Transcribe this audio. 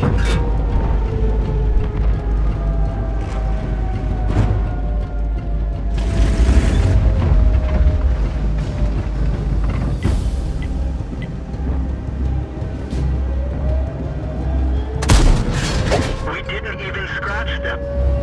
We didn't even scratch them.